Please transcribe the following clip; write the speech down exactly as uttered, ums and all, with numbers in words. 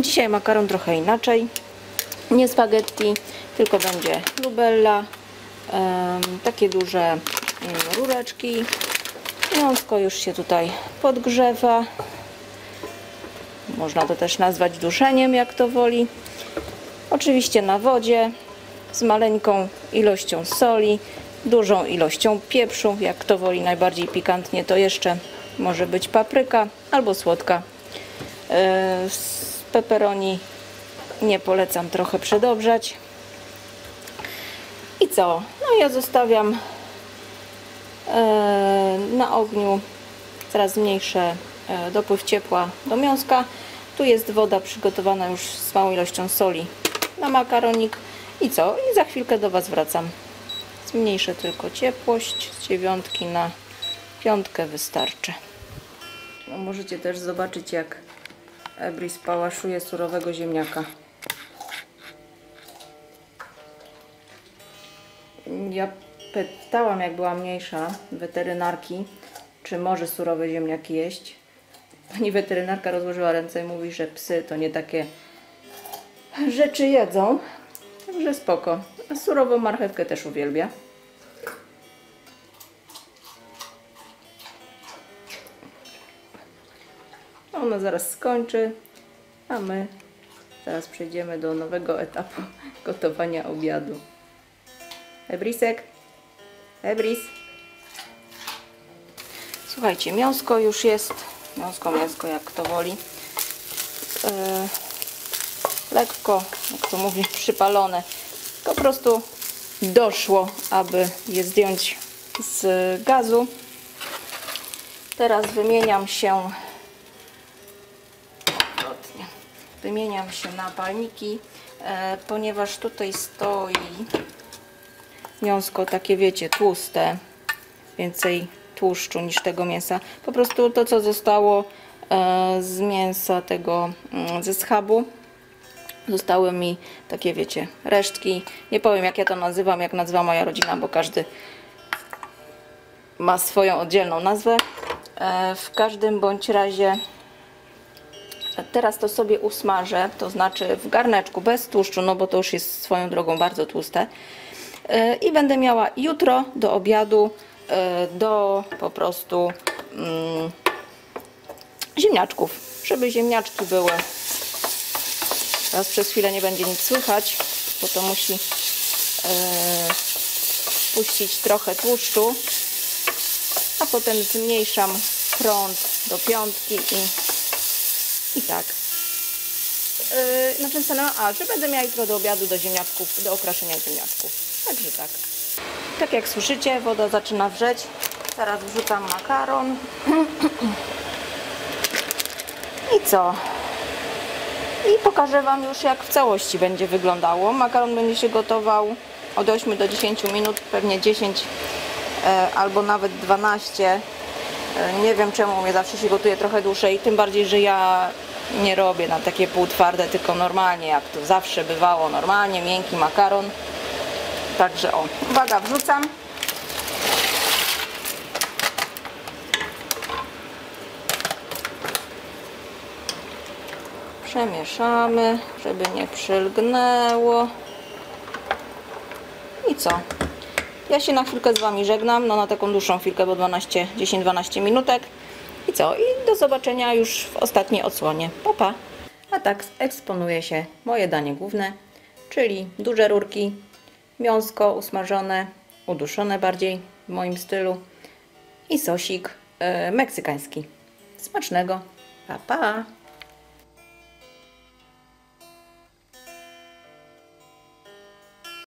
Dzisiaj makaron trochę inaczej, nie spaghetti, tylko będzie Lubella, takie duże rureczki. Mięsko już się tutaj podgrzewa, można to też nazwać duszeniem, jak to woli. Oczywiście na wodzie, z maleńką ilością soli, dużą ilością pieprzu, jak to woli najbardziej pikantnie, to jeszcze może być papryka albo słodka. Z peperoni nie polecam trochę przedobrzać. I co? No ja zostawiam na ogniu, coraz mniejsze dopływ ciepła do mięska. Tu jest woda przygotowana już z małą ilością soli na makaronik. I co? I za chwilkę do Was wracam. Zmniejszę tylko ciepłość, z dziewiątki na piątkę wystarczy. No, możecie też zobaczyć, jak Ebris pałaszuje surowego ziemniaka. Ja pytałam, jak była mniejsza, weterynarki, czy może surowe ziemniaki jeść. Pani weterynarka rozłożyła ręce i mówi, że psy to nie takie rzeczy jedzą. Także spoko. A surową marchewkę też uwielbia. Ona zaraz skończy, a my zaraz przejdziemy do nowego etapu gotowania obiadu. Ebrisek? Ebris? Słuchajcie, mięsko już jest. Mięsko, mięsko, jak kto woli. Yy, lekko, jak to mówi, przypalone. Po prostu doszło, aby je zdjąć z gazu. Teraz wymieniam się wymieniam się na palniki, e, ponieważ tutaj stoi mięsko takie, wiecie, tłuste, więcej tłuszczu niż tego mięsa. Po prostu to, co zostało e, z mięsa tego, ze schabu, zostały mi takie, wiecie, resztki. Nie powiem, jak ja to nazywam, jak nazywa moja rodzina, bo każdy ma swoją oddzielną nazwę. E, w każdym bądź razie teraz to sobie usmażę, to znaczy w garneczku bez tłuszczu, no bo to już jest swoją drogą bardzo tłuste. Yy, I będę miała jutro do obiadu, yy, do po prostu yy, ziemniaczków, żeby ziemniaczki były. Teraz przez chwilę nie będzie nic słychać, bo to musi yy, puścić trochę tłuszczu, a potem zmniejszam prąd do piątki i I tak, yy, na czym stanęłam? A, że będę miała jutro do obiadu do ziemniaczków, do okraszenia ziemniaczków. Także tak. Tak jak słyszycie, woda zaczyna wrzeć. Teraz wrzucam makaron. I co? I pokażę Wam już, jak w całości będzie wyglądało. Makaron będzie się gotował od ośmiu do dziesięciu minut, pewnie dziesięć yy, albo nawet dwanaście. Nie wiem czemu, mnie zawsze się gotuje trochę dłużej, tym bardziej, że ja nie robię na takie półtwarde, tylko normalnie, jak to zawsze bywało, normalnie, miękki makaron. Także o, uwaga, wrzucam. Przemieszamy, żeby nie przylgnęło. I co? Ja się na chwilkę z Wami żegnam, no na taką dłuższą chwilkę, bo dziesięć dwanaście minutek. I co? I do zobaczenia już w ostatniej odsłonie. Pa, pa! A tak eksponuje się moje danie główne, czyli duże rurki, mięsko usmażone, uduszone bardziej w moim stylu i sosik yy, meksykański. Smacznego! Pa, pa!